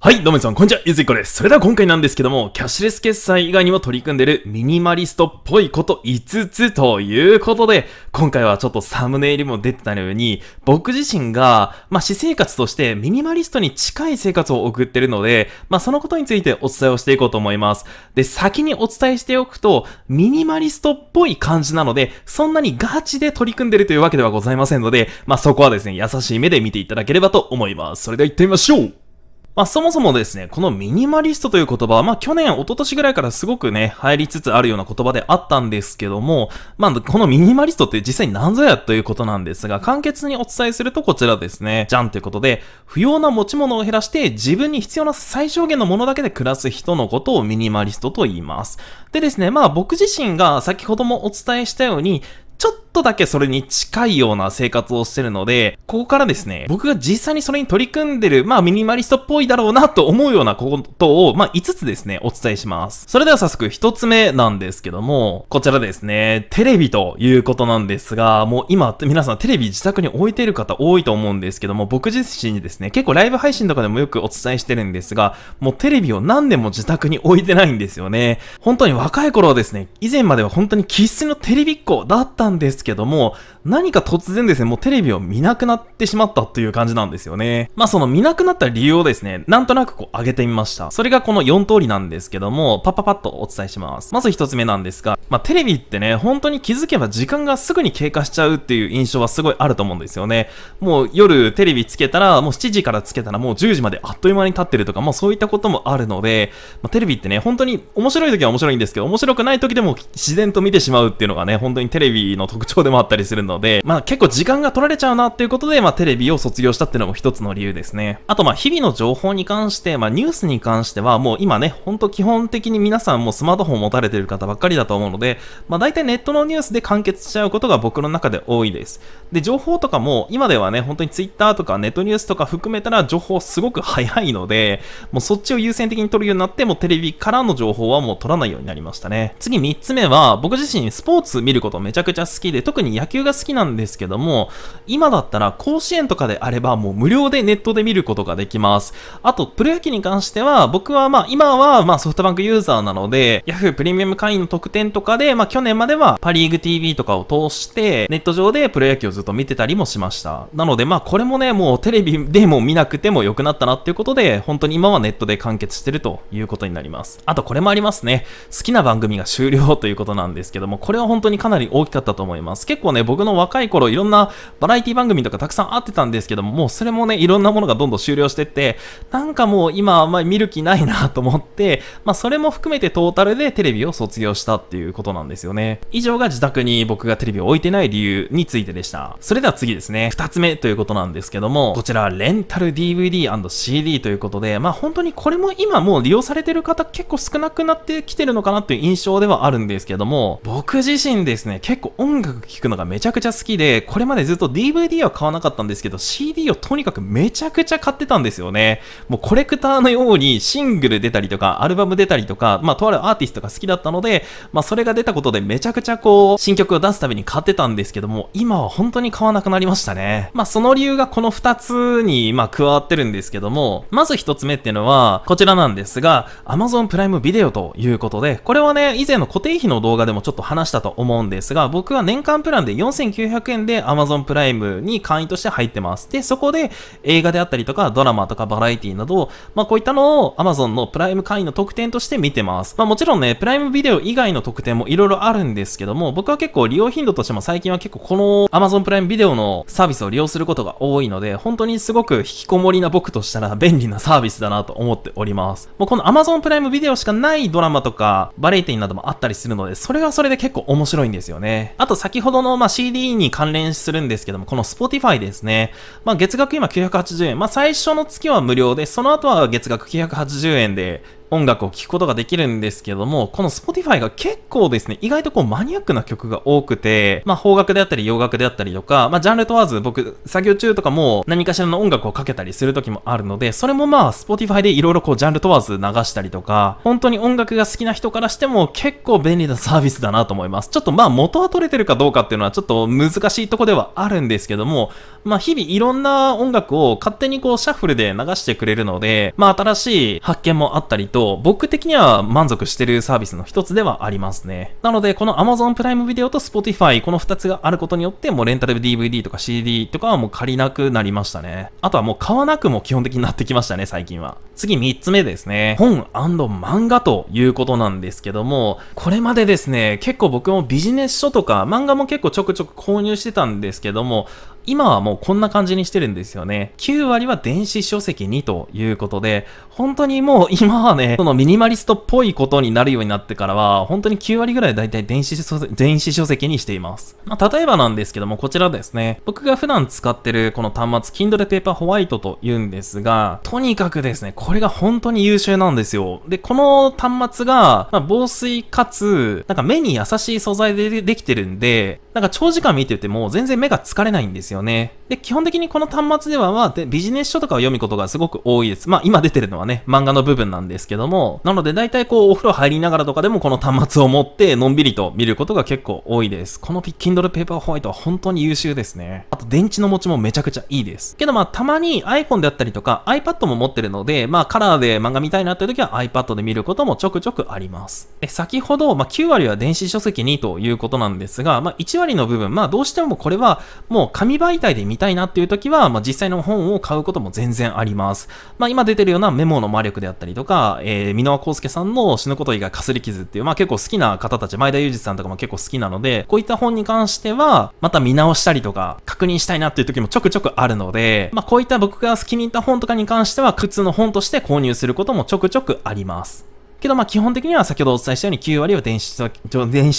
はい、どうもみなさん、こんにちは、ゆずいこです。それでは今回なんですけども、キャッシュレス決済以外にも取り組んでるミニマリストっぽいこと5つということで、今回はちょっとサムネイルも出てたように、僕自身が、私生活としてミニマリストに近い生活を送ってるので、そのことについてお伝えをしていこうと思います。で、先にお伝えしておくと、ミニマリストっぽい感じなので、そんなにガチで取り組んでるというわけではございませんので、そこはですね、優しい目で見ていただければと思います。それでは行ってみましょう。そもそもですね、このミニマリストという言葉は、去年、一昨年ぐらいからすごくね、入りつつあるような言葉であったんですけども、このミニマリストって実際に何ぞやということなんですが、簡潔にお伝えするとこちらですね、じゃんということで、不要な持ち物を減らして自分に必要な最小限のものだけで暮らす人のことをミニマリストと言います。でですね、僕自身が先ほどもお伝えしたように、ちょっとだけそれに近いような生活をしてるので、ここからですね、僕が実際にそれに取り組んでる、ミニマリストっぽいだろうなと思うようなことを、5つですね、お伝えします。それでは早速1つ目なんですけども、こちらですね、テレビということなんですが、もう今、皆さんテレビ自宅に置いている方多いと思うんですけども、僕自身にですね、結構ライブ配信とかでもよくお伝えしてるんですが、もうテレビを何年も自宅に置いてないんですよね。本当に若い頃はですね、以前までは本当に生粋のテレビっ子だったんですけども、何か突然ですね、もうテレビを見なくなってしまったという感じなんですよね。その見なくなった理由をですね、なんとなく挙げてみました。それがこの4通りなんですけども、パッとお伝えします。まず1つ目なんですが、テレビってね、本当に気づけば時間がすぐに経過しちゃうっていう印象はすごいあると思うんですよね。もう夜テレビつけたら、もう7時からつけたらもう10時まであっという間に経ってるとか、そういったこともあるので、テレビってね、本当に面白い時は面白いんですけど、面白くない時でも自然と見てしまうっていうのがね、本当にテレビの特徴でもあったりするので、結構時間が取られちゃうなっていうことで、テレビを卒業したっていうのも一つの理由ですね。あと日々の情報に関して、ニュースに関してはもう今ね、ほんと基本的に皆さんもスマートフォン持たれてる方ばっかりだと思うので、大体ネットのニュースで完結しちゃうことが僕の中で多いです。で、情報とかも今ではね、本当に Twitter とかネットニュースとか含めたら情報すごく早いので、もうそっちを優先的に取るようになって、もうテレビからの情報はもう取らないようになりましたね。次3つ目は、僕自身スポーツ見ることめちゃくちゃ好きで、特に野球が好きなんですけども、今だったら甲子園とかであればもう無料でネットで見ることができます。あと、プロ野球に関しては、僕は今はソフトバンクユーザーなので、Yahoo プレミアム会員の特典とかで、去年まではパリーグ TV とかを通して、ネット上でプロ野球をずっと見てたりもしました。なのでこれもね、もうテレビでも見なくても良くなったなっていうことで、本当に今はネットで完結してるということになります。あと、これもありますね。好きな番組が終了ということなんですけども、これは本当にかなり大きかったと思います。結構ね、僕の若い頃いろんなバラエティ番組とかたくさんあってたんですけども、もうそれもね、いろんなものがどんどん終了してって、なんかもう今あんまり見る気ないなと思って、それも含めてトータルでテレビを卒業したっていうことなんですよね。以上が自宅に僕がテレビを置いてない理由についてでした。それでは次ですね、2つ目ということなんですけども、こちらレンタル DVD&CD ということで、本当にこれも今もう利用されてる方結構少なくなってきてるのかなっていう印象ではあるんですけども、僕自身ですね、結構音楽聴くのがめちゃくちゃ好きで、これまでずっと DVD は買わなかったんですけど、CD をとにかくめちゃくちゃ買ってたんですよね。もうコレクターのようにシングル出たりとか、アルバム出たりとか、とあるアーティストが好きだったので、それが出たことでめちゃくちゃ新曲を出すたびに買ってたんですけども、今は本当に買わなくなりましたね。その理由がこの2つに、加わってるんですけども、まず1つ目っていうのは、こちらなんですが、Amazon プライムビデオということで、これはね、以前の固定費の動画でもちょっと話したと思うんですが、僕は年間プランで4900円で Amazon プライムに会員として入ってます。で、そこで映画であったりとかドラマとかバラエティなど、こういったのを Amazon のプライム会員の特典として見てます。もちろんね、プライムビデオ以外の特典もいろいろあるんですけども、僕は結構利用頻度としても最近は結構この Amazon プライムビデオのサービスを利用することが多いので、本当にすごく引きこもりな僕としたら便利なサービスだなと思っております。もうこの Amazon プライムビデオしかないドラマとかバラエティなどもあったりするので、それはそれで結構面白いんですよね。あと先ほどのCD に関連するんですけども、この Spotify ですね。月額今980円。最初の月は無料で、その後は月額980円で、音楽を聴くことができるんですけども、この Spotify が結構ですね、意外とこうマニアックな曲が多くて、まあ邦楽であったり洋楽であったりとか、まあジャンル問わず僕作業中とかも何かしらの音楽をかけたりする時もあるので、それもまあ Spotify でいろいろこうジャンル問わず流したりとか、本当に音楽が好きな人からしても結構便利なサービスだなと思います。ちょっとまあ元は取れてるかどうかっていうのはちょっと難しいとこではあるんですけども、まあ日々いろんな音楽を勝手にこうシャッフルで流してくれるので、まあ新しい発見もあったりと、僕的には満足してるサービスの一つではありますね。なので、この Amazon プライムビデオと Spotify、この2つがあることによって、もうレンタル DVD とか CD とかはもう借りなくなりましたね。あとはもう買わなくも基本的になってきましたね、最近は。次3つ目ですね。本&漫画ということなんですけども、これまでですね、結構僕もビジネス書とか漫画も結構ちょくちょく購入してたんですけども、今はもうこんな感じにしてるんですよね。9割は電子書籍にということで、本当にもう今はね、そのミニマリストっぽいことになるようになってからは、本当に9割ぐらいだいたい電子書籍にしています。まあ、例えばなんですけども、こちらですね。僕が普段使ってるこの端末、Kindle Paperwhite というんですが、とにかくですね、これが本当に優秀なんですよ。で、この端末が、まあ、防水かつ、なんか目に優しい素材でできてるんで、なんか長時間見てても全然目が疲れないんですよね。で、基本的にこの端末では、まあ、ビジネス書とかを読むことがすごく多いです。まあ、今出てるのはね、漫画の部分なんですけども、なので大体こう、お風呂入りながらとかでもこの端末を持って、のんびりと見ることが結構多いです。この Kindle Paperwhite は本当に優秀ですね。あと、電池の持ちもめちゃくちゃいいです。けどまあ、たまに iPhone であったりとか、iPad も持ってるので、まあ、カラーで漫画見たいなっていう時は iPad で見ることもちょくちょくあります。で、先ほど、まあ、9割は電子書籍にということなんですが、まあ、1割の部分、まあ、どうしてもこれは、もう紙媒体で見たいなっていう時は、まあ、実際の本を買うことも全然あります。まあ、今出てるようなメモの魔力であったりとか、箕輪康介さんの死ぬこと以外かすり傷っていう、まあ、結構好きな方たち、前田裕二さんとかも結構好きなので、こういった本に関しては、また見直したりとか、確認したいなっていう時もちょくちょくあるので、まあ、こういった僕が気に入った本とかに関しては、普通の本として購入することもちょくちょくあります。けどまあ基本的には先ほどお伝えしたように9割は電子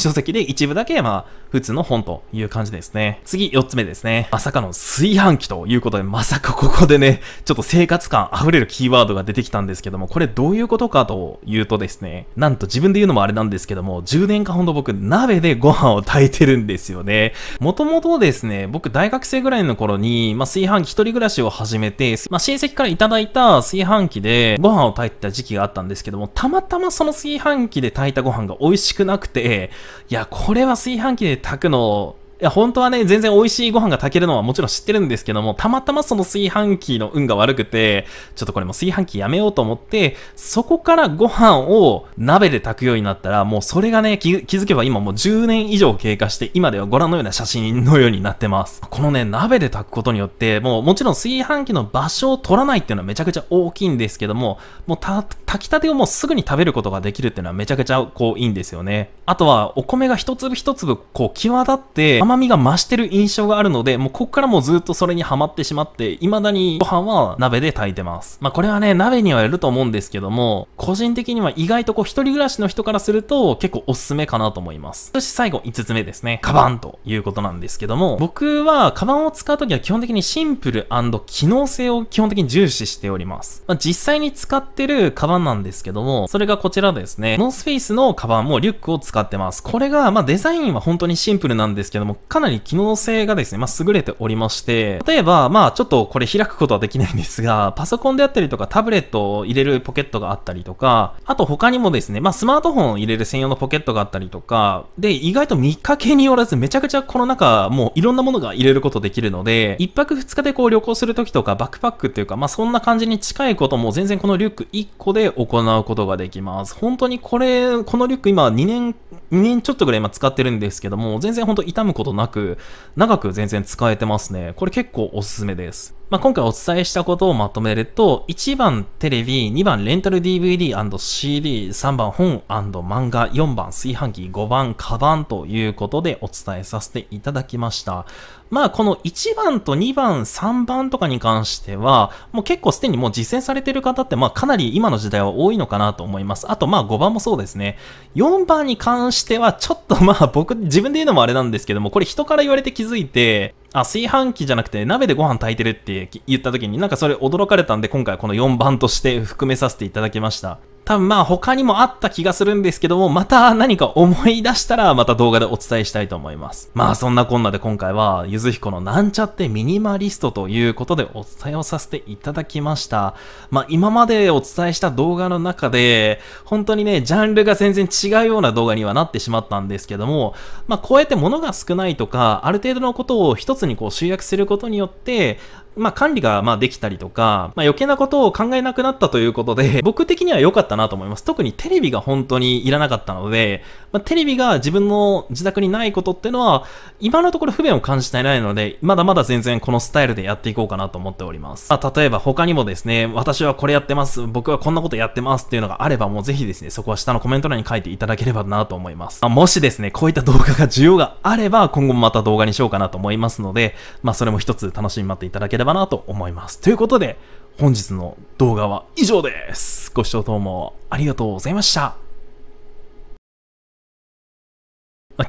書籍で一部だけまあ普通の本という感じですね。次4つ目ですね。まさかの炊飯器ということで、まさかここでね、ちょっと生活感溢れるキーワードが出てきたんですけども、これどういうことかというとですね、なんと自分で言うのもあれなんですけども、10年間ほど僕鍋でご飯を炊いてるんですよね。もともとですね、僕大学生ぐらいの頃に、まあ炊飯器一人暮らしを始めて、まあ親戚からいただいた炊飯器でご飯を炊いてた時期があったんですけども、たまたまその炊飯器で炊いたご飯が美味しくなくて、いや、これは炊飯器で炊くの、いや、本当はね、全然美味しいご飯が炊けるのはもちろん知ってるんですけども、たまたまその炊飯器の運が悪くて、ちょっとこれもう炊飯器やめようと思って、そこからご飯を鍋で炊くようになったら、もうそれがね、気づけば今もう10年以上経過して、今ではご覧のような写真のようになってます。このね、鍋で炊くことによって、もちろん炊飯器の場所を取らないっていうのはめちゃくちゃ大きいんですけども、もう炊きたてをもうすぐに食べることができるっていうのはめちゃくちゃこういいんですよね。あとは、お米が一粒一粒こう際立って、甘みが増してる印象があるので、もうこっからもうずっとそれにハマってしまって、未だにご飯は鍋で炊いてます。まあこれはね、鍋にはやると思うんですけども、個人的には意外とこう一人暮らしの人からすると結構おすすめかなと思います。そして最後5つ目ですね。カバンということなんですけども、僕はカバンを使うときは基本的にシンプル&機能性を基本的に重視しております。まあ実際に使ってるカバンなんですけども、それがこちらですね。ノースフェイスのカバンもリュックを使ってます。これがまあデザインは本当にシンプルなんですけども、かなり機能性がですね、まあ、優れておりまして、例えば、まあ、ちょっとこれ開くことはできないんですが、パソコンであったりとかタブレットを入れるポケットがあったりとか、あと他にもですね、まあ、スマートフォンを入れる専用のポケットがあったりとか、で、意外と見かけによらずめちゃくちゃこの中、もういろんなものが入れることできるので、1泊2日でこう旅行するときとか、バックパックっていうか、まあ、そんな感じに近いことも全然このリュック1個で行うことができます。本当にこのリュック今2年ちょっとぐらい今使ってるんですけども、全然本当傷むことなく、長く全然使えてますね。これ結構おすすめです。まあ、今回お伝えしたことをまとめると、1番テレビ、2番レンタル DVD & CD、3番本&漫画、4番炊飯器、5番カバンということでお伝えさせていただきました。まあ、この1番と2番、3番とかに関しては、もう結構すでにもう実践されている方って、まあ、かなり今の時代は多いのかなと思います。あと、まあ、5番もそうですね。4番に関しては、ちょっとまあ、僕、自分で言うのもあれなんですけども、これ人から言われて気づいて、あ、炊飯器じゃなくて鍋でご飯炊いてるって言った時になんかそれ驚かれたんで、今回はこの4番として含めさせていただきました。多分まあ他にもあった気がするんですけども、また何か思い出したらまた動画でお伝えしたいと思います。まあそんなこんなで今回はゆずひこのなんちゃってミニマリストということでお伝えをさせていただきました。まあ今までお伝えした動画の中で、本当にね、ジャンルが全然違うような動画にはなってしまったんですけども、まあこうやって物が少ないとか、ある程度のことを一つにこう集約することによって、まあ管理がまあできたりとか、まあ余計なことを考えなくなったということで、僕的には良かったなと思います。特にテレビが本当にいらなかったので、まあテレビが自分の自宅にないことっていうのは、今のところ不便を感じていないので、まだまだ全然このスタイルでやっていこうかなと思っております。まあ例えば他にもですね、私はこれやってます、僕はこんなことやってますっていうのがあれば、もうぜひですね、そこは下のコメント欄に書いていただければなと思います。まあもしですね、こういった動画が需要があれば、今後もまた動画にしようかなと思いますので、まあそれも一つ楽しみに待っていただければなと思います。ということで、本日の動画は以上です。ご視聴どうもありがとうございました。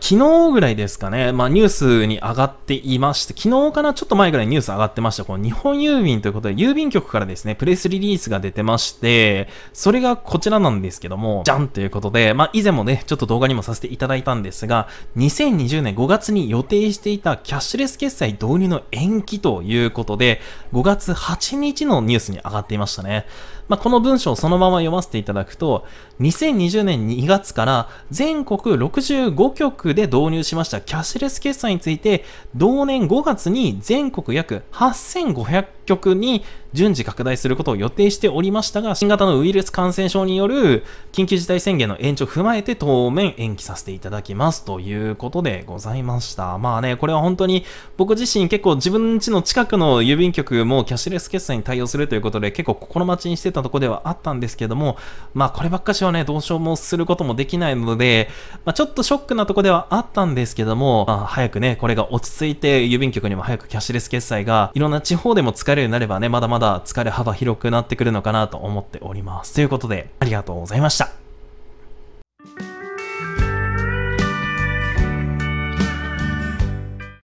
昨日ぐらいですかね、まあ、ニュースに上がっていまして、昨日かなちょっと前ぐらいニュース上がってました。この日本郵便ということで、郵便局からですね、プレスリリースが出てまして、それがこちらなんですけども、じゃんということで、まあ、以前もね、ちょっと動画にもさせていただいたんですが、2020年5月に予定していたキャッシュレス決済導入の延期ということで、5月8日のニュースに上がっていましたね。まあ、この文章をそのまま読ませていただくと、2020年2月から全国65局で導入しましたキャッシュレス決済について、同年5月に全国約8500局に順次拡大することを予定しておりましたが、新型のウイルス感染症による緊急事態宣言の延長を踏まえて当面延期させていただきますということでございました。まあね、これは本当に僕自身結構自分家の近くの郵便局もキャッシュレス決済に対応するということで結構心待ちにしてたところではあったんですけども、まあこればっかしはね、どうしようもすることもできないので、まあ、ちょっとショックなところではあったんですけども、まあ、早くね、これが落ち着いて郵便局にも早くキャッシュレス決済がいろんな地方でも使えるようになればね、まだまだ使える幅広くなってくるのかなと思っております。ということで、ありがとうございました。